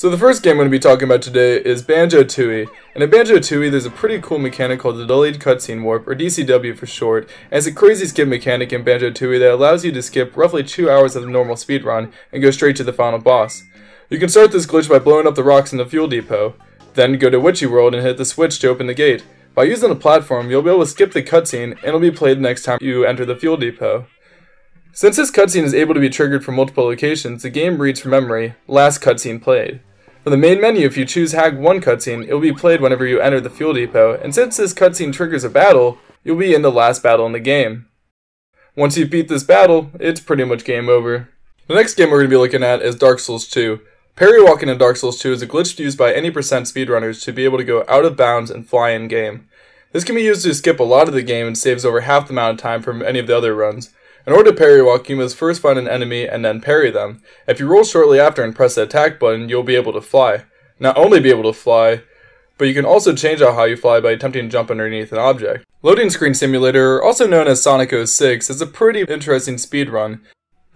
So the first game I'm going to be talking about today is Banjo-Tooie, and in Banjo-Tooie there's a pretty cool mechanic called the Delayed Cutscene Warp, or DCW for short, and it's a crazy skip mechanic in Banjo-Tooie that allows you to skip roughly 2 hours of the normal speedrun and go straight to the final boss. You can start this glitch by blowing up the rocks in the fuel depot, then go to Witchy World and hit the switch to open the gate. By using the platform, you'll be able to skip the cutscene and it'll be played next time you enter the fuel depot. Since this cutscene is able to be triggered from multiple locations, the game reads from memory, last cutscene played. For the main menu, if you choose Hag 1 cutscene, it will be played whenever you enter the fuel depot, and since this cutscene triggers a battle, you'll be in the last battle in the game. Once you beat this battle, it's pretty much game over. The next game we're going to be looking at is Dark Souls 2. Parry-walking in Dark Souls 2 is a glitch used by any percent speedrunners to be able to go out of bounds and fly in game. This can be used to skip a lot of the game and saves over half the amount of time from any of the other runs. In order to parry walk, you must first find an enemy and then parry them. If you roll shortly after and press the attack button, you'll be able to fly. Not only be able to fly, but you can also change out how you fly by attempting to jump underneath an object. Loading Screen Simulator, also known as Sonic 06, is a pretty interesting speedrun.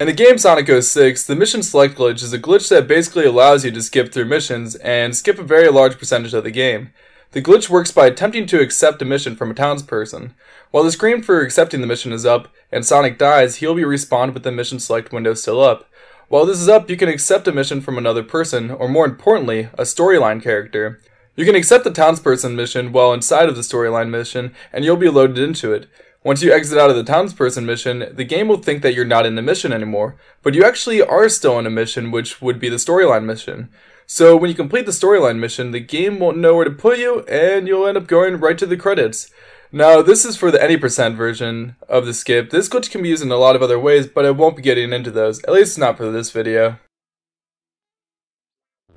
In the game Sonic 06, the Mission Select glitch is a glitch that basically allows you to skip through missions and skip a very large percentage of the game. The glitch works by attempting to accept a mission from a townsperson. While the screen for accepting the mission is up and Sonic dies, he'll be respawned with the mission select window still up. While this is up, you can accept a mission from another person, or more importantly, a storyline character. You can accept the townsperson mission while inside of the storyline mission, and you'll be loaded into it. Once you exit out of the townsperson mission, the game will think that you're not in the mission anymore, but you actually are still in a mission, which would be the storyline mission. So when you complete the storyline mission, the game won't know where to put you, and you'll end up going right to the credits. Now, this is for the any percent version of the skip. This glitch can be used in a lot of other ways, but I won't be getting into those, at least not for this video.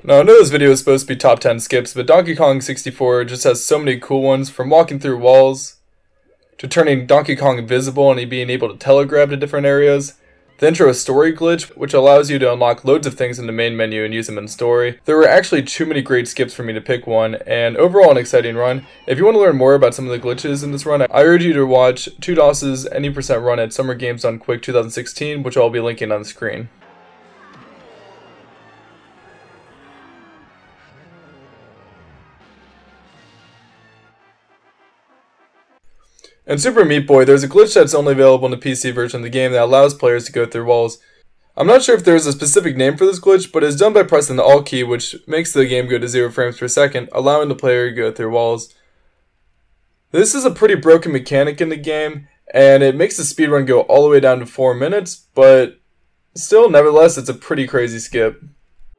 Now, I know this video is supposed to be top 10 skips, but Donkey Kong 64 just has so many cool ones, from walking through walls, to turning Donkey Kong invisible and being able to telegrab to different areas. The intro story glitch, which allows you to unlock loads of things in the main menu and use them in story. There were actually too many great skips for me to pick one, and overall an exciting run. If you want to learn more about some of the glitches in this run, I urge you to watch 2DOS's Any Percent run at Summer Games Done Quick 2016, which I'll be linking on the screen. In Super Meat Boy, there's a glitch that's only available in the PC version of the game that allows players to go through walls. I'm not sure if there's a specific name for this glitch, but it's done by pressing the Alt key, which makes the game go to 0 frames per second, allowing the player to go through walls. This is a pretty broken mechanic in the game, and it makes the speedrun go all the way down to 4 minutes, but still, nevertheless, it's a pretty crazy skip.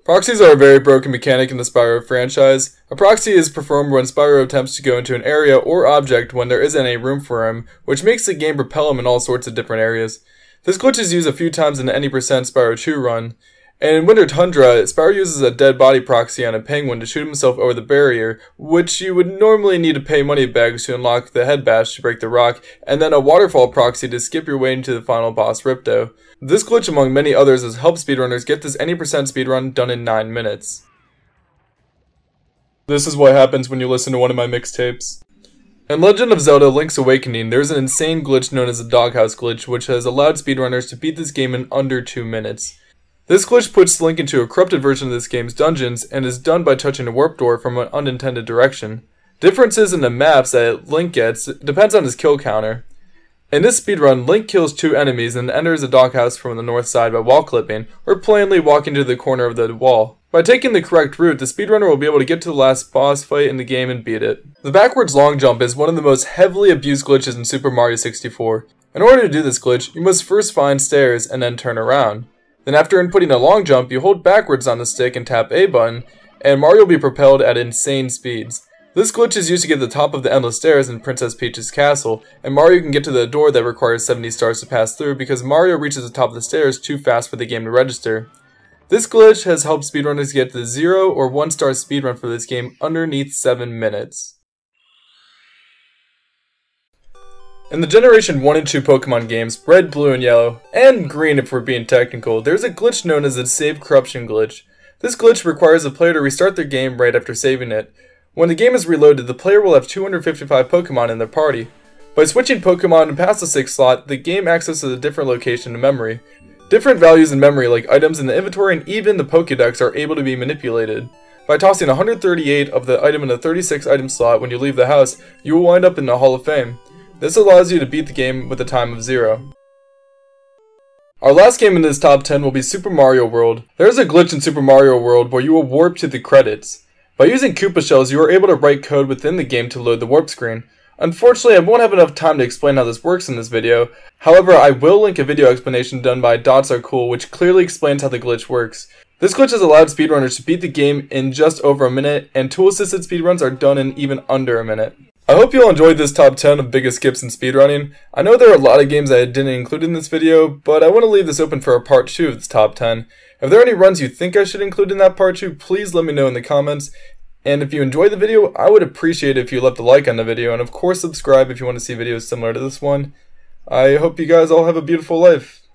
Proxies are a very broken mechanic in the Spyro franchise. A proxy is performed when Spyro attempts to go into an area or object when there isn't any room for him, which makes the game propel him in all sorts of different areas. This glitch is used a few times in the Any Percent Spyro 2 run. And in Winter Tundra, Spyro uses a dead body proxy on a penguin to shoot himself over the barrier, which you would normally need to pay money bags to unlock the head bash to break the rock, and then a waterfall proxy to skip your way into the final boss Ripto. This glitch, among many others, has helped speedrunners get this Any Percent speedrun done in 9 minutes. This is what happens when you listen to one of my mixtapes. In Legend of Zelda Link's Awakening, there's an insane glitch known as the Doghouse Glitch, which has allowed speedrunners to beat this game in under 2 minutes. This glitch puts Link into a corrupted version of this game's dungeons, and is done by touching a warp door from an unintended direction. Differences in the maps that Link gets depends on his kill counter. In this speedrun, Link kills 2 enemies and enters a doghouse from the north side by wall clipping, or plainly walking to the corner of the wall. By taking the correct route, the speedrunner will be able to get to the last boss fight in the game and beat it. The backwards long jump is one of the most heavily abused glitches in Super Mario 64. In order to do this glitch, you must first find stairs and then turn around. Then after inputting a long jump, you hold backwards on the stick and tap A button, and Mario will be propelled at insane speeds. This glitch is used to get to the top of the endless stairs in Princess Peach's castle, and Mario can get to the door that requires 70 stars to pass through because Mario reaches the top of the stairs too fast for the game to register. This glitch has helped speedrunners get the 0 or 1 star speedrun for this game underneath 7 minutes. In the Generation 1 and 2 Pokemon games, Red, Blue, and Yellow, and Green if we're being technical, there's a glitch known as the Save Corruption glitch. This glitch requires the player to restart their game right after saving it. When the game is reloaded, the player will have 255 Pokemon in their party. By switching Pokemon past the 6th slot, the game accesses a different location in memory. Different values in memory like items in the inventory and even the Pokédex are able to be manipulated. By tossing 138 of the item in the 36 item slot when you leave the house, you will wind up in the Hall of Fame. This allows you to beat the game with a time of 0. Our last game in this top 10 will be Super Mario World. There is a glitch in Super Mario World where you will warp to the credits. By using Koopa shells, you are able to write code within the game to load the warp screen. Unfortunately, I won't have enough time to explain how this works in this video. However, I will link a video explanation done by Dots Are Cool, which clearly explains how the glitch works. This glitch has allowed speedrunners to beat the game in just over a minute, and tool-assisted speedruns are done in even under a minute. I hope you all enjoyed this top 10 of biggest skips in speedrunning. I know there are a lot of games I didn't include in this video, but I want to leave this open for a part 2 of this top 10. If there are any runs you think I should include in that part 2, please let me know in the comments. And if you enjoyed the video, I would appreciate it if you left a like on the video, and of course subscribe if you want to see videos similar to this one. I hope you guys all have a beautiful life.